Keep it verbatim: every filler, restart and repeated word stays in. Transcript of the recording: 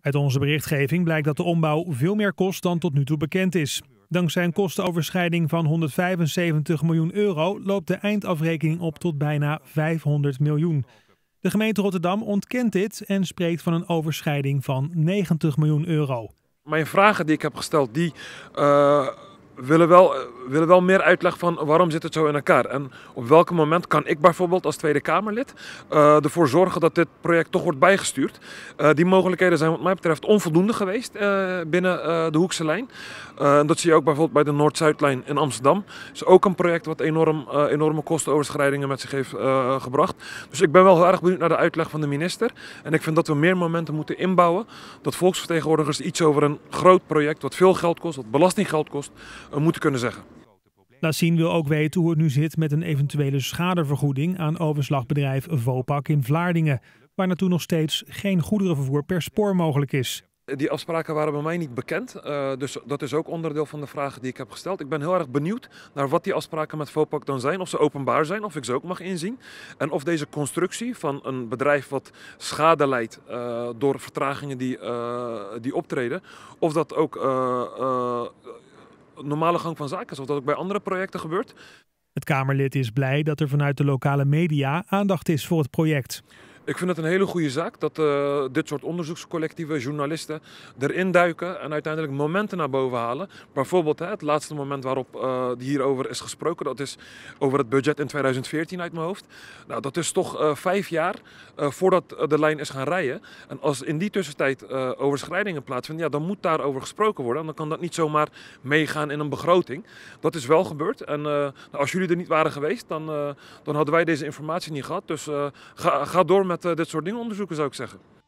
Uit onze berichtgeving blijkt dat de ombouw veel meer kost dan tot nu toe bekend is. Dankzij een kostenoverschrijding van honderdvijfenzeventig miljoen euro loopt de eindafrekening op tot bijna vijfhonderd miljoen. De gemeente Rotterdam ontkent dit en spreekt van een overschrijding van negentig miljoen euro. Mijn vragen die ik heb gesteld, die uh, willen, wel, willen wel meer uitleg van waarom zit het zo in elkaar. En op welk moment kan ik bijvoorbeeld als Tweede Kamerlid uh, ervoor zorgen dat dit project toch wordt bijgestuurd. Uh, die mogelijkheden zijn wat mij betreft onvoldoende geweest uh, binnen uh, de Hoekse Lijn. Uh, dat zie je ook bijvoorbeeld bij de Noord-Zuidlijn in Amsterdam. Dat is ook een project wat enorm, uh, enorme kostenoverschrijdingen met zich heeft uh, gebracht. Dus ik ben wel heel erg benieuwd naar de uitleg van de minister. En ik vind dat we meer momenten moeten inbouwen. Dat volksvertegenwoordigers iets over een groot project wat veel geld kost, wat belastinggeld kost, uh, moeten kunnen zeggen. Laçin wil ook weten hoe het nu zit met een eventuele schadevergoeding aan overslagbedrijf Vopak in Vlaardingen, waar naartoe nog steeds geen goederenvervoer per spoor mogelijk is. Die afspraken waren bij mij niet bekend, uh, dus dat is ook onderdeel van de vragen die ik heb gesteld. Ik ben heel erg benieuwd naar wat die afspraken met Vopak dan zijn, of ze openbaar zijn, of ik ze ook mag inzien. En of deze constructie van een bedrijf wat schade leidt uh, door vertragingen die, uh, die optreden, of dat ook uh, uh, normale gang van zaken is, of dat ook bij andere projecten gebeurt. Het Kamerlid is blij dat er vanuit de lokale media aandacht is voor het project. Ik vind het een hele goede zaak dat uh, dit soort onderzoekscollectieven, journalisten, erin duiken en uiteindelijk momenten naar boven halen. Bijvoorbeeld hè, het laatste moment waarop uh, hierover is gesproken, dat is over het budget in tweeduizend veertien uit mijn hoofd. Nou, dat is toch uh, vijf jaar uh, voordat uh, de lijn is gaan rijden. En als in die tussentijd uh, overschrijdingen plaatsvinden, ja, dan moet daarover gesproken worden. En dan kan dat niet zomaar meegaan in een begroting. Dat is wel gebeurd. En uh, nou, als jullie er niet waren geweest, dan, uh, dan hadden wij deze informatie niet gehad. Dus uh, ga, ga door met... met dit soort dingen onderzoeken, zou ik zeggen.